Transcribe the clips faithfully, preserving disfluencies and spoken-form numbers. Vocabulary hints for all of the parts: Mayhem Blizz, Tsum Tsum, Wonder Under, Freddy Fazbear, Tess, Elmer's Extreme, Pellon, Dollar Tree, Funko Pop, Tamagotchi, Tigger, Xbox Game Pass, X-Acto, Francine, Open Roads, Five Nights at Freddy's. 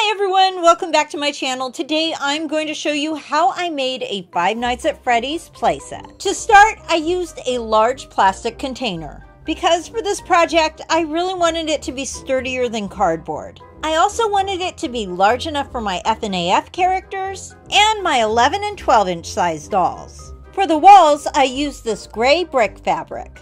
Hi everyone, welcome back to my channel. Today I'm going to show you how I made a Five Nights at Freddy's playset. To start, I used a large plastic container because for this project I really wanted it to be sturdier than cardboard. I also wanted it to be large enough for my F and A F characters and my eleven and twelve inch size dolls. For the walls, I used this gray brick fabric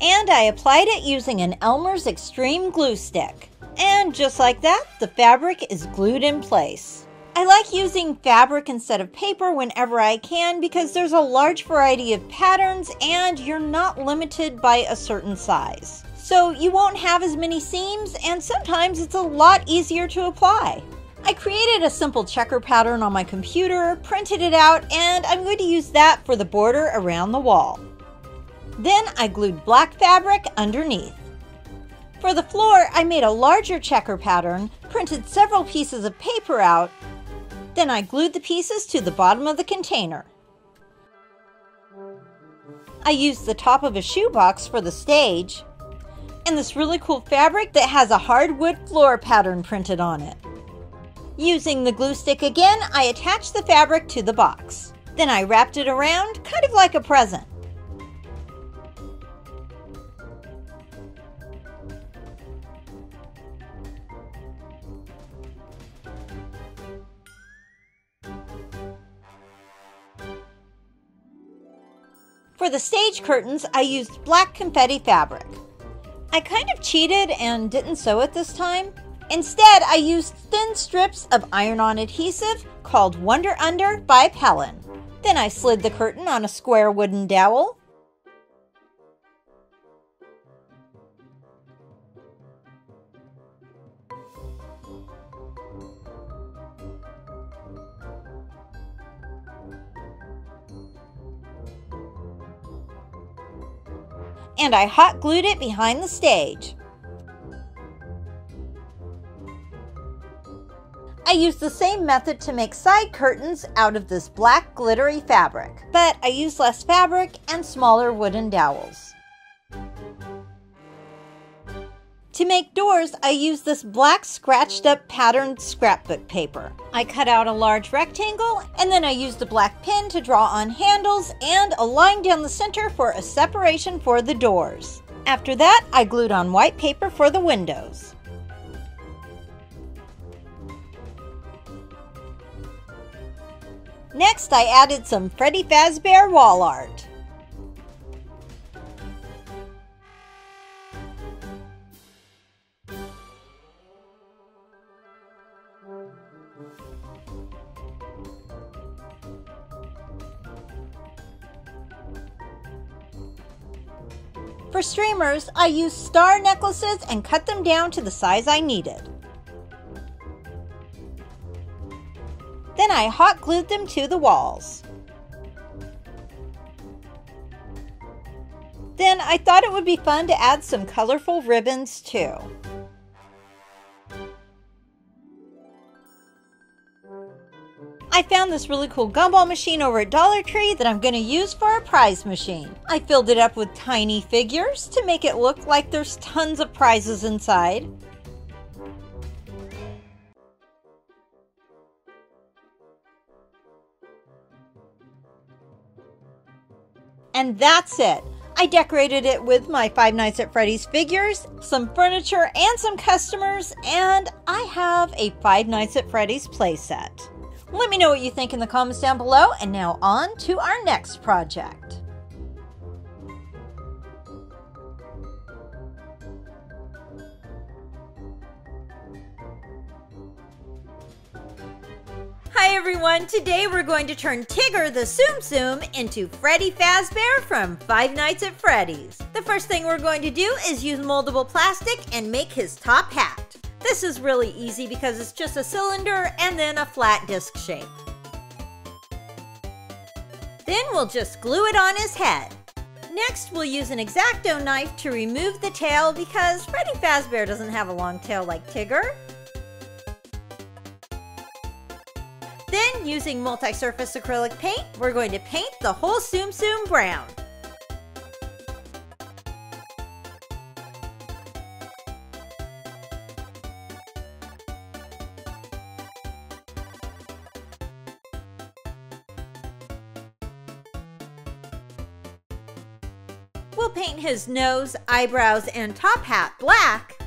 and I applied it using an Elmer's Extreme glue stick. And just like that, the fabric is glued in place. I like using fabric instead of paper whenever I can because there's a large variety of patterns and you're not limited by a certain size. So you won't have as many seams and sometimes it's a lot easier to apply. I created a simple checker pattern on my computer, printed it out, and I'm going to use that for the border around the wall. Then I glued black fabric underneath. For the floor, I made a larger checker pattern, printed several pieces of paper out, then I glued the pieces to the bottom of the container. I used the top of a shoebox for the stage, and this really cool fabric that has a hardwood floor pattern printed on it. Using the glue stick again, I attached the fabric to the box. Then I wrapped it around, kind of like a present. For the stage curtains, I used black confetti fabric. I kind of cheated and didn't sew it this time. Instead, I used thin strips of iron-on adhesive called Wonder Under by Pellon. Then I slid the curtain on a square wooden dowel. And I hot glued it behind the stage. I used the same method to make side curtains out of this black glittery fabric, but I used less fabric and smaller wooden dowels. To make doors, I used this black scratched up patterned scrapbook paper. I cut out a large rectangle and then I used a black pen to draw on handles and a line down the center for a separation for the doors. After that, I glued on white paper for the windows. Next, I added some Freddy Fazbear wall art. For streamers, I used star necklaces and cut them down to the size I needed. Then I hot glued them to the walls. Then I thought it would be fun to add some colorful ribbons too. I found this really cool gumball machine over at Dollar Tree that I'm going to use for a prize machine. I filled it up with tiny figures to make it look like there's tons of prizes inside. And that's it. I decorated it with my Five Nights at Freddy's figures, some furniture, and some customers, and I have a Five Nights at Freddy's playset. Let me know what you think in the comments down below, and now on to our next project. Hi everyone, today we're going to turn Tigger the Tsum Tsum into Freddy Fazbear from Five Nights at Freddy's. The first thing we're going to do is use moldable plastic and make his top hat. This is really easy because it's just a cylinder and then a flat disc shape. Then we'll just glue it on his head. Next, we'll use an X-Acto knife to remove the tail because Freddy Fazbear doesn't have a long tail like Tigger. Then, using multi-surface acrylic paint, we're going to paint the whole Tsum Tsum brown. We'll paint his nose, eyebrows, and top hat black.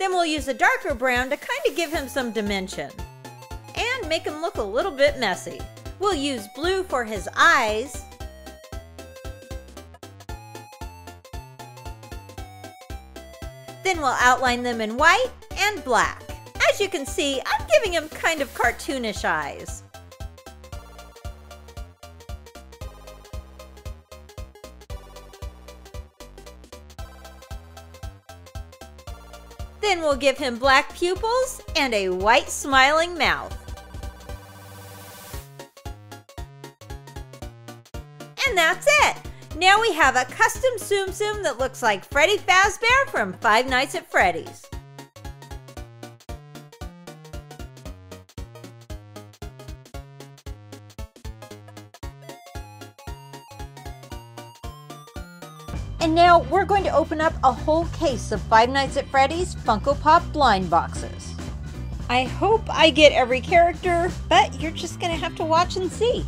Then we'll use a darker brown to kind of give him some dimension and make him look a little bit messy. We'll use blue for his eyes. Then we'll outline them in white and black. As you can see, I'm giving him kind of cartoonish eyes. Then we'll give him black pupils and a white smiling mouth. And that's it! Now we have a custom Tsum Tsum that looks like Freddy Fazbear from Five Nights at Freddy's. And now we're going to open up a whole case of Five Nights at Freddy's Funko Pop blind boxes. I hope I get every character, but you're just going to have to watch and see.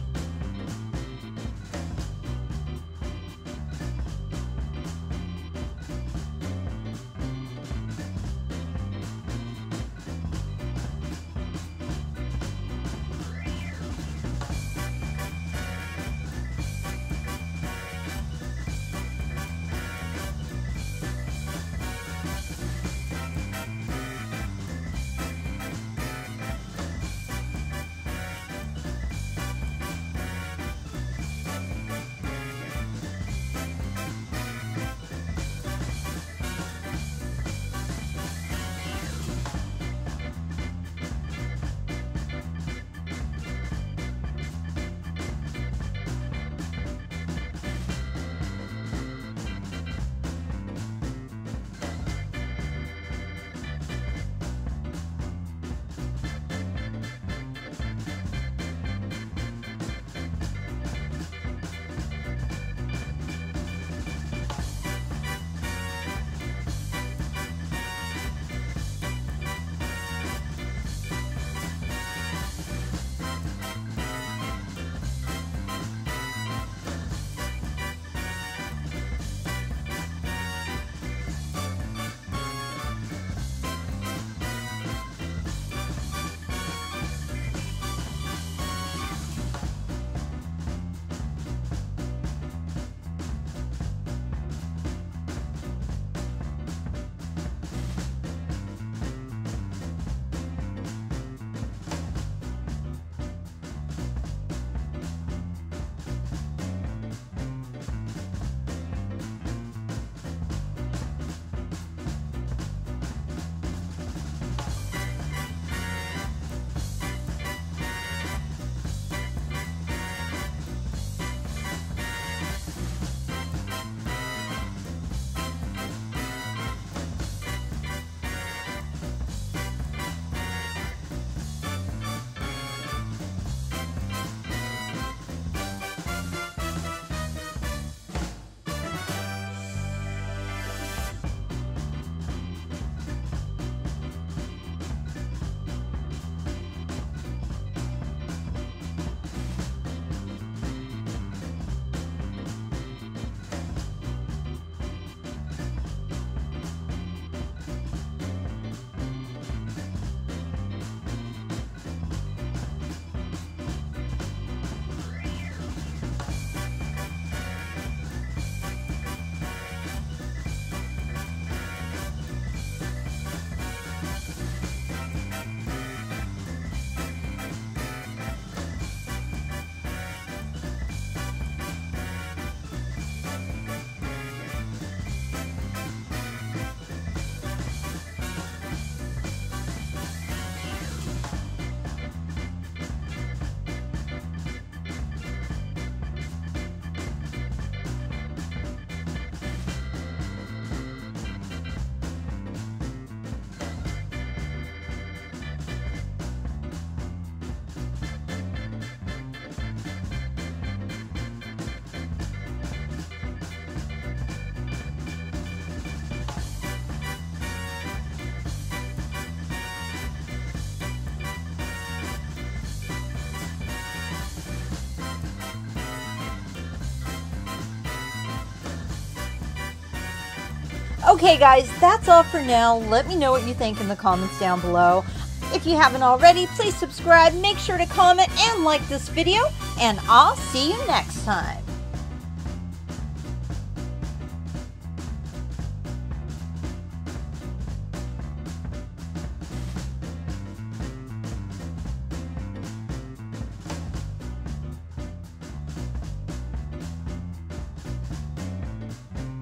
Okay guys, that's all for now. Let me know what you think in the comments down below. If you haven't already, please subscribe, make sure to comment and like this video, and I'll see you next time.